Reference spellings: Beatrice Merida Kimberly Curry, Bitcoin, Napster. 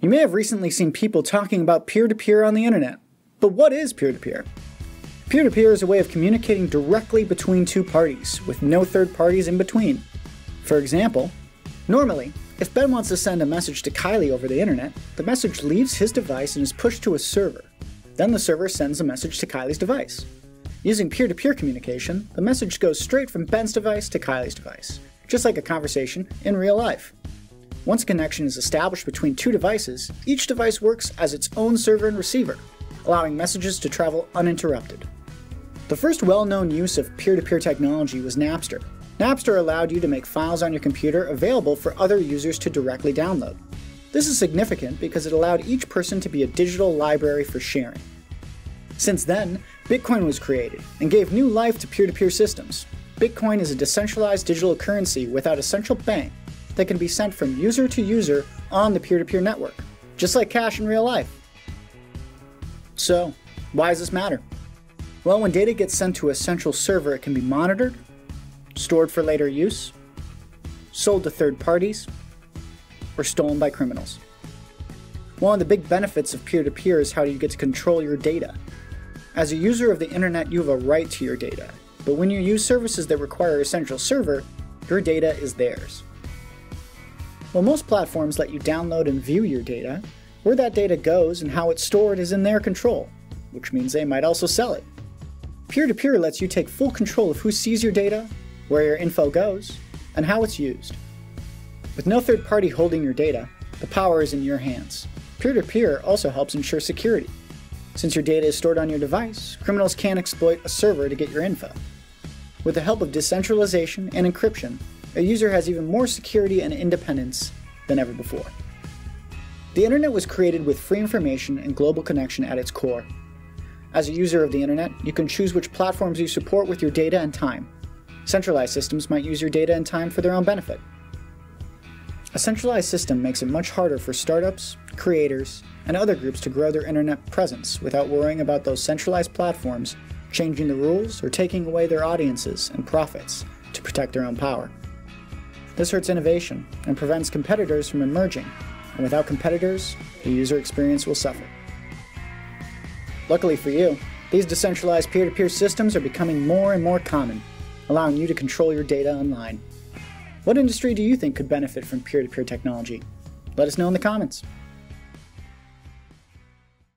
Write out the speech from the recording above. You may have recently seen people talking about peer-to-peer on the internet. But what is peer-to-peer? Peer-to-peer is a way of communicating directly between two parties, with no third parties in between. For example, normally, if Ben wants to send a message to Kylie over the internet, the message leaves his device and is pushed to a server. Then the server sends a message to Kylie's device. Using peer-to-peer communication, the message goes straight from Ben's device to Kylie's device, just like a conversation in real life. Once a connection is established between two devices, each device works as its own server and receiver, allowing messages to travel uninterrupted. The first well-known use of peer-to-peer technology was Napster. Napster allowed you to make files on your computer available for other users to directly download. This is significant because it allowed each person to be a digital library for sharing. Since then, Bitcoin was created and gave new life to peer-to-peer systems. Bitcoin is a decentralized digital currency without a central bank that can be sent from user to user on the peer-to-peer network, just like cash in real life. So, why does this matter? Well, when data gets sent to a central server, it can be monitored, stored for later use, sold to third parties, or stolen by criminals. One of the big benefits of peer-to-peer is how you get to control your data. As a user of the internet, you have a right to your data, but when you use services that require a central server, your data is theirs. While most platforms let you download and view your data, where that data goes and how it's stored is in their control, which means they might also sell it. Peer-to-peer lets you take full control of who sees your data, where your info goes, and how it's used. With no third party holding your data, the power is in your hands. Peer-to-peer also helps ensure security. Since your data is stored on your device, criminals can't exploit a server to get your info. With the help of decentralization and encryption, a user has even more security and independence than ever before. The internet was created with free information and global connection at its core. As a user of the internet, you can choose which platforms you support with your data and time. Centralized systems might use your data and time for their own benefit. A centralized system makes it much harder for startups, creators, and other groups to grow their internet presence without worrying about those centralized platforms changing the rules or taking away their audiences and profits to protect their own power. This hurts innovation and prevents competitors from emerging. And without competitors, the user experience will suffer. Luckily for you, these decentralized peer-to-peer systems are becoming more and more common, allowing you to control your data online. What industry do you think could benefit from peer-to-peer technology? Let us know in the comments.